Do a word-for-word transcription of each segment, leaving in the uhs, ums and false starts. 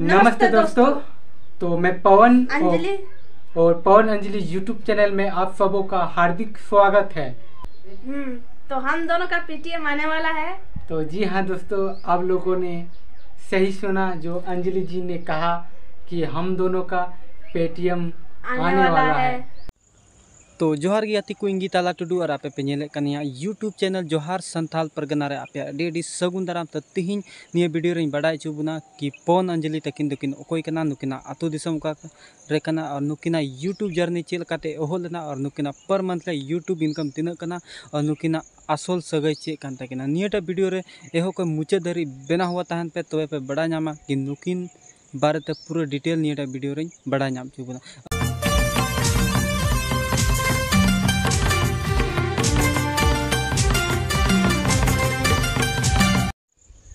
नमस्ते दोस्तों, तो मैं पवन अंजलि और पवन अंजलि यूट्यूब चैनल में आप सबों का हार्दिक स्वागत है। तो हम दोनों का पेटीएम आने वाला है। तो जी हाँ दोस्तों, आप लोगों ने सही सुना, जो अंजलि जी ने कहा कि हम दोनों का पेटीएम आने, आने वाला, वाला है, है। तो जोहार गियाती को इंगी ताला टुडू और आपेपे नेले कनिया यूट्यूब चैनल जोहार संथाल परगना रे आपे अडी अडी सगुन दाराम त तिहिन निया वीडियो रे बड़ा चुबना कि पवन अंजलि तकिन दुकिन ओकोय कना नुकिना आतु दिसम का रे कना और नुकिना यूट्यूब जर्नी चेल काते ओहलना और नुकिना पर मंथ ले यूट्यूब इनकम तिना कना और नुकिना आसल सगई चेक कान तकिना नियाटा वीडियो रे एहो को मुचे धरी बना हुआ तहन पे तवे पे बड़ा नामा कि नुकिन बारे त पूरा डिटेल नियाटा वीडियो रे बड़ा नाम चुबना।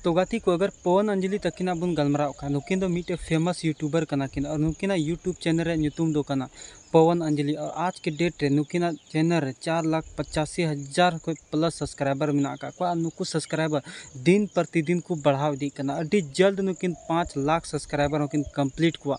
तो गाती को अगर पवन अंजलि तकिना बुन गलमराव का नुकिन दो मीटे फेमस यूट्यूबर कना किन और नुकिना यूट्यूब चैनल रे नुतुम दो कना पवन अंजलि और आज के डेट रे नुकिना चैनल रे चार लाख पचासी हज़ार कोई प्लस सब्सक्राइबर मिला का को नुकु सब्सक्राइबर दिन प्रतिदिन को बढ़ाव दी कना अड्डी जल्द नुकिन पाँच लाख सब्सक्राइबर नुकिन कंप्लीट को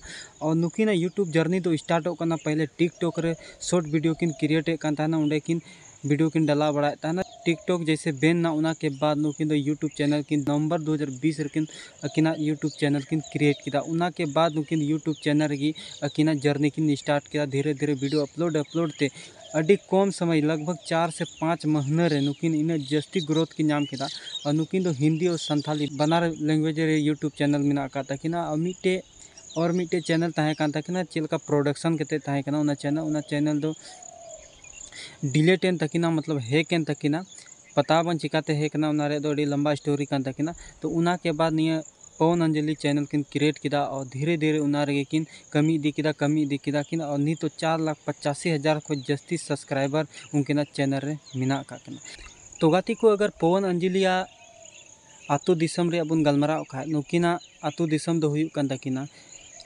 और नुकिना यूट्यूब जर्नी दो स्टार्ट हो कना पहले टिकटॉक रे शॉर्ट वीडियो किन क्रिएट कान था ना उंडे किन वीडियो किन डाला बड़ा था ना टिकटॉक जैसे बैन ना उना के बाद नुकिन दो यूट्यूब चैनल किन नवंबर दो हज़ार बीस रकिन अकिना यूट्यूब चैनल किन क्रिएट किया उना के बाद नुकिन यूट्यूब चैनल की अकिना जर्नी किन स्टार्ट किया धीरे धीरे वीडियो अपलोड अपलोड थे अभी कम समय लगभग चार से पाँच महीने रे नुकिन इन्हें जस्ती ग्रोथ की नाम किया और नुकिन दो हिंदी और संथाली बनार लैंग्वेज रे यूट्यूब चैनल में काकिना और मिट्टे और मिट्टे चैनल तहकिना चलका प्रोडक्शन करते चैनल चैनल दो डिलेट एन तकिना मतलब हेक एन तकिना पता बन चिकाते हेकना उनारे दो अड़ी लंबा स्टोरी कान तकिना तो उना के बाद निया पवन अंजलि चैनल किन क्रिएट किया और धीरे धीरे उनारे किन कमी दी किदा कमी दी किदा किन और नी तो चार लाख पचासी हज़ार को जस्ती सब्सक्राइबर उनकिना चैनल रे मिना का किना। तो गाती को अगर पवन अंजलि या आतु दिसम रे अबुन गलमराव खा नुकिना आतु दिसम दो हुयुक कान तकिना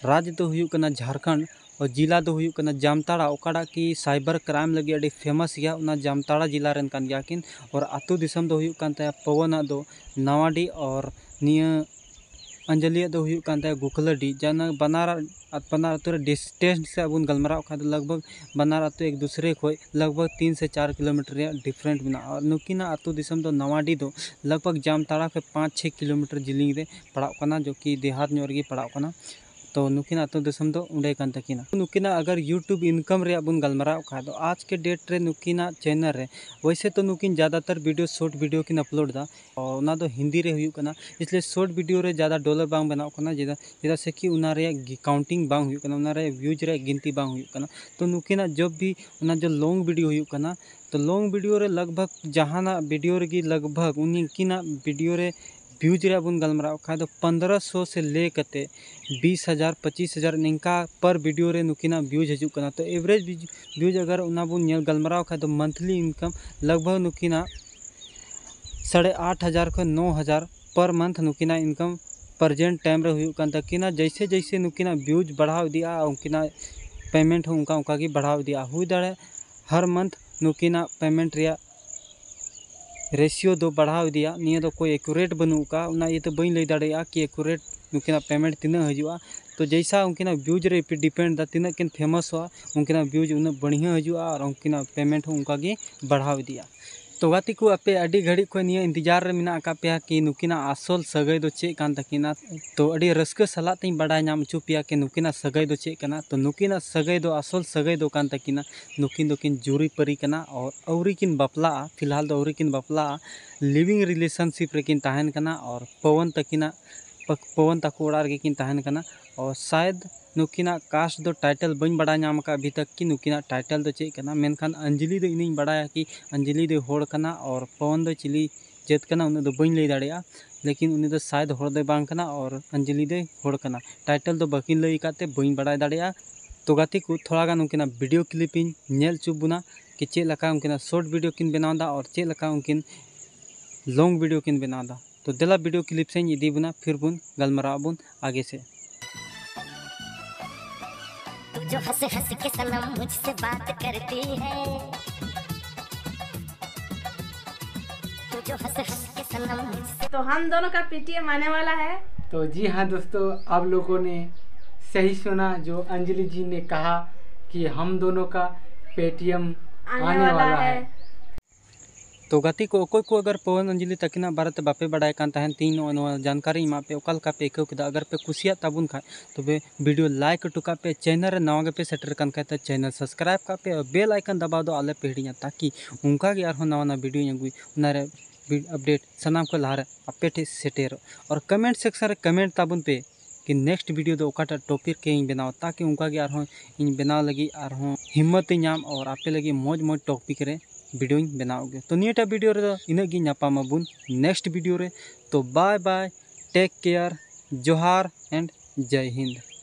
राज्य दो हुयुक काना झारखंड और जिला दो हुयुक कना जामताड़ा ओकाड़ा की साइबर क्राइम लगी अड़ी फेमस गया उना जामताड़ा जिला रेन कान गया किन और आतु दिसम दो हुयुक कान ताया पवना दो नावाडी और निया अंजलिया दो हुयुक कान ताया गुखलडी जाना बनार बनार आतु रे डिस्टेंस से अबुन गलमराव खा दो लगभग बनार आतु एक दूसरे खोई लगभग तीन से चार किलोमीटर या डिफरेंट बना और नुकिना आतु दिसम दो नावाडी दो लगभग जामताड़ा के पाँच छः किलोमीटर जिलिंग रे पड़ाव कना जो कि देहात न्योर गे पड़ाव कना। तो नुकिन आतु दिसम दो उंडे कान तकिना नुकिना अगर यूट्यूब इनकम रे बुन गलमराव खा दो आज के डेट रे नुकिना चैनल रे वैसे तो नुकिन ज़्यादातर वीडियो शॉर्ट वीडियो किन अपलोड दा और ना दो हिंदी रे हुई कना इसलिए शॉर्ट वीडियो रे ज़्यादा डॉलर बांग बनाव कना जेदा जेदा से कि उना रे काउंटिंग बांग हुई कना उना रे व्यूज रे गिनती बांग हुई कना। तो नुकिना जब भी उना जो लॉन्ग वीडियो हुई कना तो लॉन्ग वीडियो रे लगभग जहाना वीडियो रे लगभग उनकिना वीडियो रे व्यूज रे बुन गलमराव खा दो पंद्रह सौ से ले कते बीस हज़ार पच्चीस हज़ार निंका पर वीडियो रे नुकिना व्यूज हजू करना तो एवरेज व्यूज अगर उना बुन गलमराव खा दो मंथली इनकम लगभग नुकिना साढ़े आठ हज़ार को नौ हज़ार पर मंथ नुकिना इनकम प्रेजेंट टाइम रे हुई कान तकिना जैसे जैसे नुकिना व्यूज बढ़ाव दिया उनकिना पेमेंट हो उनका उनका की बढ़ाव दिया हुई दाड़े हर मंथ नुकिना पेमेंट रिया रेशियो दो बढ़ाव दिया निया दो कोई एक्यूरेट बनू का उना ये तो बई लई दाड़ेया कि एक्यूरेट नुकिना पेमेंट तीना हजूआ तो जैसा उनकिना व्यूज रे पे डिपेंड दा तीना किन फेमस हुआ उनकिना व्यूज उन बढ़िया हजूआ और उनकिना पेमेंट हो उनका गे बढ़ाव दिया। तो गाती को अपे अड़ी घड़ी को निया इंतजार रे मिना का पे कि नुकिना आसल सगई दो चेक कान तकिना तो अड़ी रस्के सलाह तई बड़ा नाम चुपिया कि नुकिना सगई दो चेक कना तो नुकिना सगई दो आसल सगई दो कान तकिना नुकिन दो किन जुरी परी कना और औरी किन बपला फिलहाल दो औरी किन बपला लिविंग रिलेशनशिप रे किन तहन कना और पवन तकिना पवन तको ओड़ा रे किन तहन कना और शायद नुकिना कास्ट दो टाइटल बन बड़ा नाम का अभी तक कि नुकिना टाइटल दो चेक करना मेनखान अंजलि दो इन्हीं बड़ा कि अंजलि दो होड़ करना और पवन दो चिली जेत करना उन्हें दो बन ले दाड़िया लेकिन उन्हें दो शायद होड़ दो बांग करना और अंजलि दो होड़ करना टाइटल दो बकिन लई काते बन बड़ा दाड़िया। तो गाती को थोड़ा गान उनकिना वीडियो क्लिपिंग नेल चुबुना कि चेक लका उनकिना शॉर्ट वीडियो किन बनादा और चेक लका उनकिन लॉन्ग वीडियो किन बनादा तो दिला वीडियो क्लिप से इदी बुना फिर बुन गलमराव बुन आगे से जो हंस हंस के सलाम मुझसे बात करती है तो जो हंस हंस के सलाम मुझसे तो हम दोनों का पेटीएम आने वाला है। तो जी हाँ दोस्तों, आप लोगों ने सही सुना जो अंजलि जी ने कहा कि हम दोनों का पेटीएम आने वाला है। तो गति को कोई को अगर पवन अंजलि तकिना बारे बापे बड़ा तीन जानकारी एम पे अकालका पे आय्व के अगर पे कुसिया ताबुन खाए तबे वीडियो लाइक टुका पे चैनल नवा गपे सेटर कान खाए तो चैनल सब्सक्राइब का पे और बेल आइकन दबाव दो आले पे हिड़िया ताकि उनका गे और नवा नवा वीडियो अगुई उनारे अपडेट सामान को लारे आपे ठे सेटेर और कमेंट सेक्शन रे कमेंट ताबुन पे कि नेक्स्ट वीडियो दो ओकाटा टॉपिक के इन बनाओ ताकि उनका गे और इन बनाव लगी और हिम्मत नाम और आपे लगी मौज मौज टॉपिक रे वीडियो बनाओ गे। तो नियटा वीडियो रे इनगे नापाम अबुन नेक्स्ट वीडियो रे। तो बाय बाय, टेक केयर, जोहार एंड जय हिंद।